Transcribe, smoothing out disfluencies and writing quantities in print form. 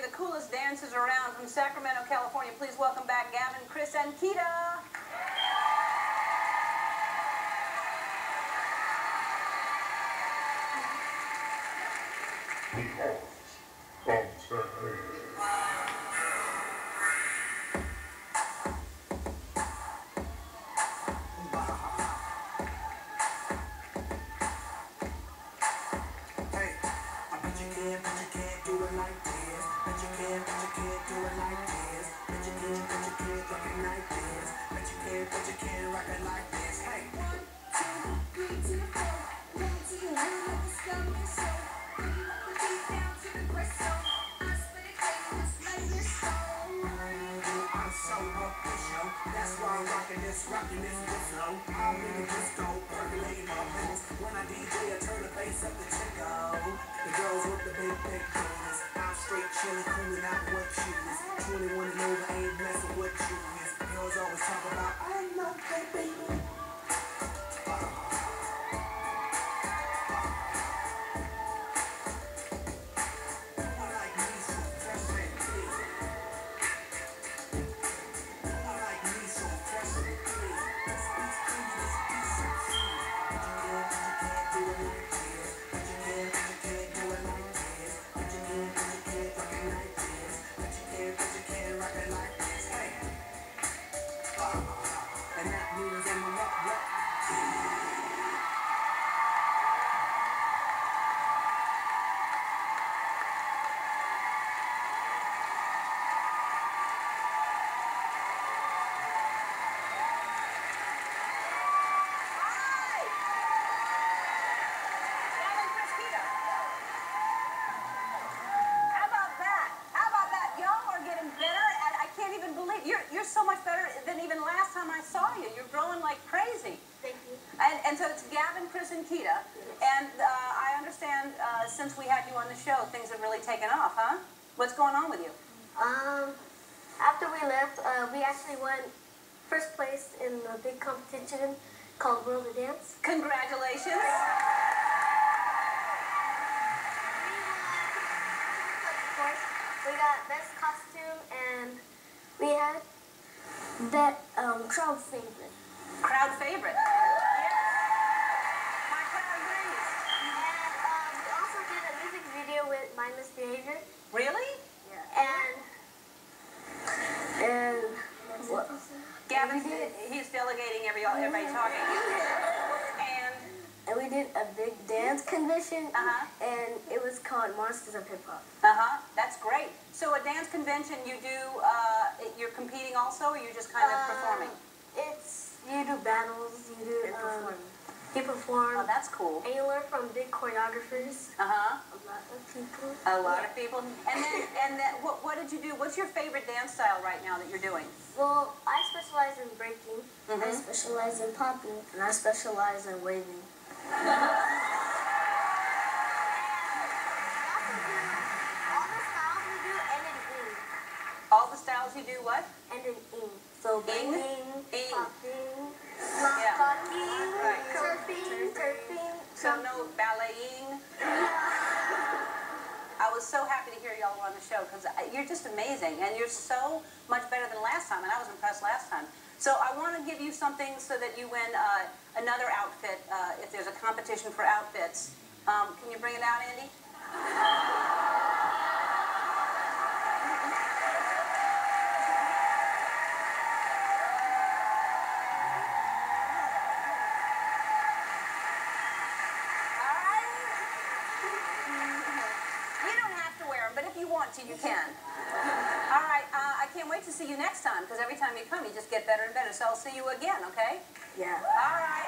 three of the coolest dancers around from Sacramento, California. Please welcome back Gavin, Chris, and Keita. Taken off, huh? What's going on with you? After we left, we actually won first place in a big competition called World of Dance. Congratulations! Of course, we got best costume and we had that crowd favorite. Crowd favorite. With Mindless Behavior. Really? Yeah. And what? Gavin, he's delegating everybody talking. And we did a big dance convention, and it was called Monsters of Hip-Hop. That's great. So a dance convention you do, you're competing also, or you're just kind of performing? You do battles, you do performing. You perform. Oh, that's cool. And you learn from big choreographers. A lot of people. A lot of people. And then, what did you do? What's your favorite dance style right now that you're doing? Well, I specialize in breaking. I specialize in popping. And I specialize in waving. All the styles you do what? And an ing. So breaking, popping. Right. Surfing. So no balleting. I was so happy to hear y'all were on the show because you're just amazing and you're so much better than last time, and I was impressed last time. So I want to give you something so that you win another outfit if there's a competition for outfits. Can you bring it out, Andy? You can. All right, I can't wait to see you next time because every time you come, you just get better and better. So I'll see you again, okay? Yeah. All right.